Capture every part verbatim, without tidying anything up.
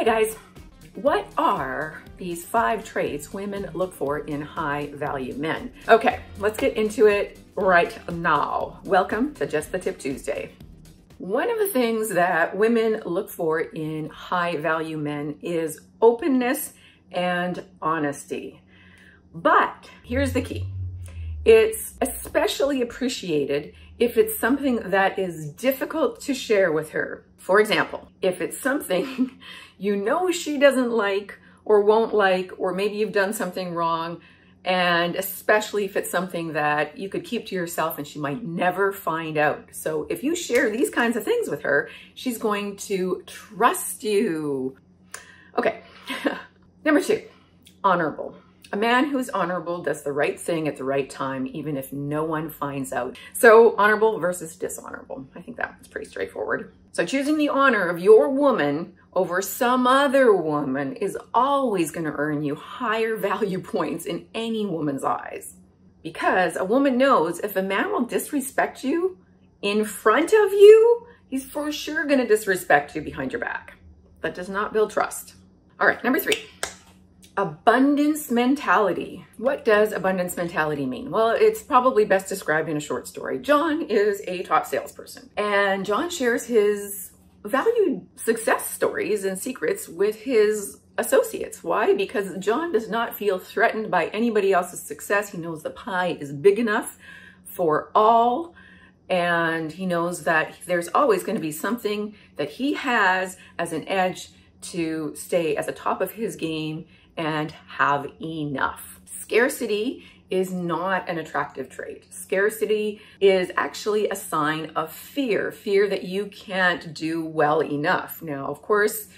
Hey guys, what are these five traits women look for in high value men? Okay, let's get into it right now. Welcome to Just the Tip Tuesday. One of the things that women look for in high value men is openness and honesty. But here's the key. It's especially appreciated if it's something that is difficult to share with her. For example, if it's something you know she doesn't like or won't like, or maybe you've done something wrong, and especially if it's something that you could keep to yourself and she might never find out. So if you share these kinds of things with her, she's going to trust you. Okay, number two, honorable. A man who's honorable does the right thing at the right time, even if no one finds out. So honorable versus dishonorable. I think that one's pretty straightforward. So choosing the honor of your woman over some other woman is always going to earn you higher value points in any woman's eyes. Because a woman knows if a man will disrespect you in front of you, he's for sure going to disrespect you behind your back. That does not build trust. All right, number three. Abundance mentality. What does abundance mentality mean? Well, it's probably best described in a short story. John is a top salesperson, and John shares his valued success stories and secrets with his associates. Why? Because John does not feel threatened by anybody else's success. He knows the pie is big enough for all, and he knows that there's always going to be something that he has as an edge to stay at the top of his game and have enough. Scarcity is not an attractive trait. Scarcity is actually a sign of fear, fear that you can't do well enough. Now, of course,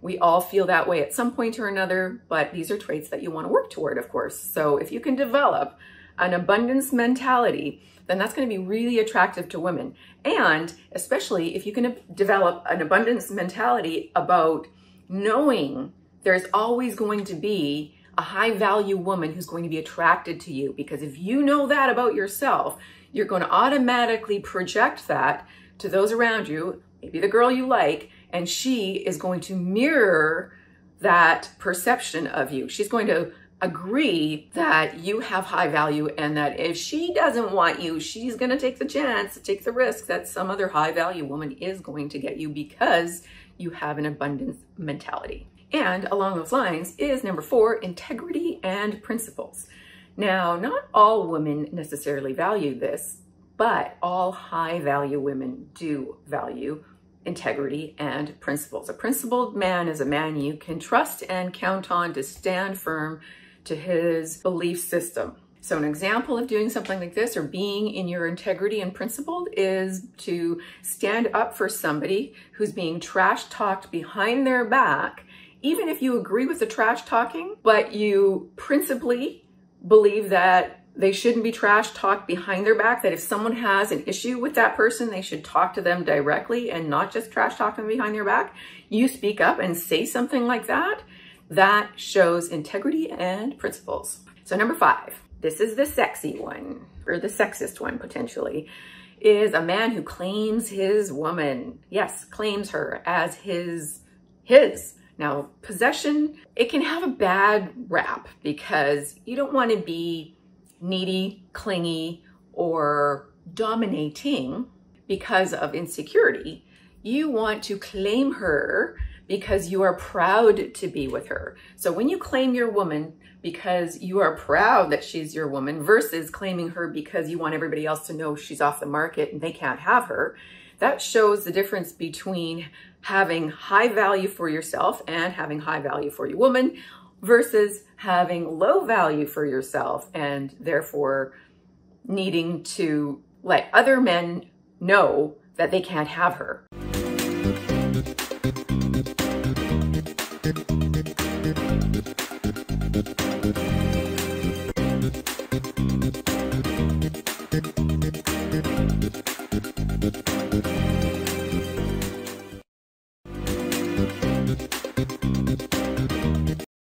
we all feel that way at some point or another, but these are traits that you want to work toward, of course. So if you can develop an abundance mentality, then that's going to be really attractive to women. And especially if you can develop an abundance mentality about knowing there's always going to be a high value woman who's going to be attracted to you, because if you know that about yourself, you're going to automatically project that to those around you, maybe the girl you like, and she is going to mirror that perception of you. She's going to agree that you have high value, and that if she doesn't want you, she's going to take the chance, take the risk that some other high value woman is going to get you, because you have an abundance mentality. And along those lines is number four, integrity and principles. Now, not all women necessarily value this, but all high value women do value integrity and principles. A principled man is a man you can trust and count on to stand firm to his belief system. So an example of doing something like this, or being in your integrity and principled, is to stand up for somebody who's being trash talked behind their back, even if you agree with the trash talking, but you principally believe that they shouldn't be trash talked behind their back, that if someone has an issue with that person, they should talk to them directly and not just trash talk them behind their back. You speak up and say something like that. That shows integrity and principles. So number five, this is the sexy one, or the sexist one potentially, is a man who claims his woman. Yes, claims her as his, his. Now, possession, it can have a bad rap because you don't want to be needy, clingy, or dominating because of insecurity. You want to claim her because you are proud to be with her. So when you claim your woman because you are proud that she's your woman versus claiming her because you want everybody else to know she's off the market and they can't have her, that shows the difference between having high value for yourself and having high value for your woman versus having low value for yourself and therefore needing to let other men know that they can't have her.